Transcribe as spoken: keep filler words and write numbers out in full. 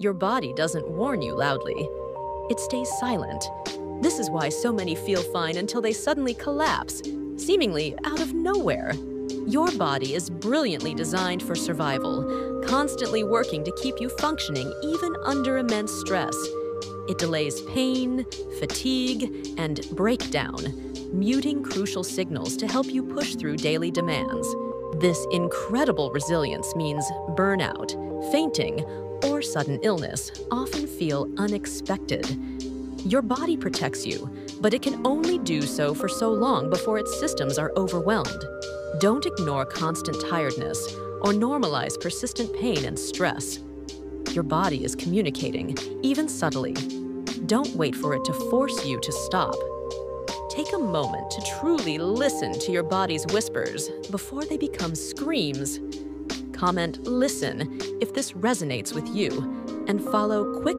Your body doesn't warn you loudly. It stays silent. This is why so many feel fine until they suddenly collapse, seemingly out of nowhere. Your body is brilliantly designed for survival, constantly working to keep you functioning even under immense stress. It delays pain, fatigue, and breakdown, muting crucial signals to help you push through daily demands. This incredible resilience means burnout, fainting, or sudden illness often feel unexpected. Your body protects you, but it can only do so for so long before its systems are overwhelmed. Don't ignore constant tiredness or normalize persistent pain and stress. Your body is communicating, even subtly. Don't wait for it to force you to stop. Take a moment to truly listen to your body's whispers before they become screams. Comment "listen" if this resonates with you, and follow Quick